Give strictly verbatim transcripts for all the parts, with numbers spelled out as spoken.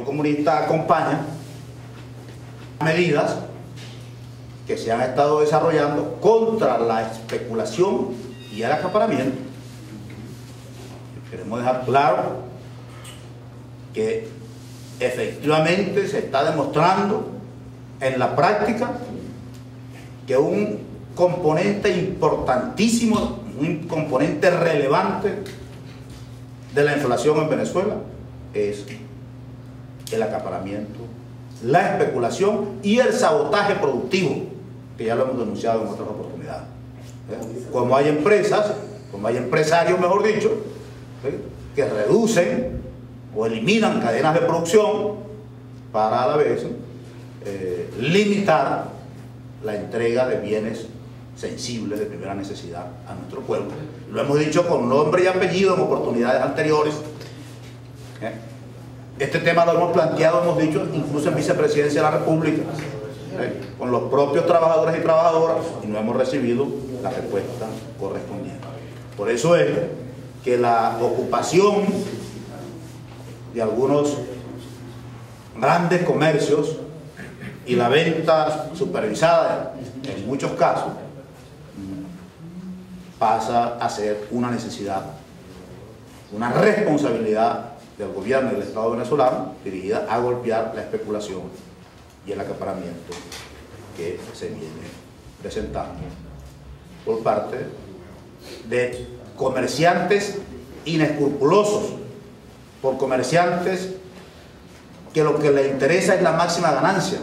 Partido Comunista acompaña medidas que se han estado desarrollando contra la especulación y el acaparamiento. Queremos dejar claro que efectivamente se está demostrando en la práctica que un componente importantísimo, un componente relevante de la inflación en Venezuela es el acaparamiento, la especulación y el sabotaje productivo, que ya lo hemos denunciado en otras oportunidades. ¿Eh? Como hay empresas, como hay empresarios, mejor dicho, ¿eh? que reducen o eliminan cadenas de producción para a la vez eh, limitar la entrega de bienes sensibles de primera necesidad a nuestro pueblo. Lo hemos dicho con nombre y apellido en oportunidades anteriores. ¿Eh? Este tema lo hemos planteado, hemos dicho, incluso en Vicepresidencia de la República, ¿eh? con los propios trabajadores y trabajadoras, y no hemos recibido la respuesta correspondiente. Por eso es que la ocupación de algunos grandes comercios y la venta supervisada, en muchos casos, pasa a ser una necesidad, una responsabilidad del gobierno y del Estado venezolano dirigida a golpear la especulación y el acaparamiento que se viene presentando por parte de comerciantes inescrupulosos, por comerciantes que lo que les interesa es la máxima ganancia,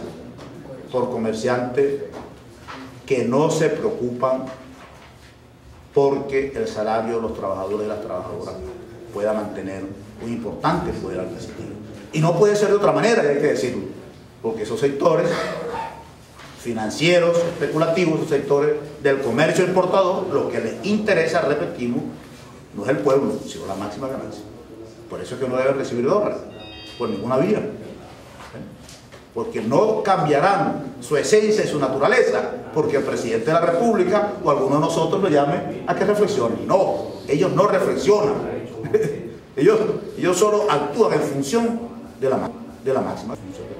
por comerciantes que no se preocupan porque el salario de los trabajadores y las trabajadoras pueda mantener un importante poder adquisitivo. Y no puede ser de otra manera, hay que decirlo, porque esos sectores financieros, especulativos, esos sectores del comercio importador, lo que les interesa, repetimos, no es el pueblo, sino la máxima ganancia. Por eso es que no deben recibir dólares, por ninguna vía, porque no cambiarán su esencia y su naturaleza porque el presidente de la República o alguno de nosotros lo llame a que reflexionen. No, ellos no reflexionan. ellos, ellos solo actúan en función de la, de la máxima función.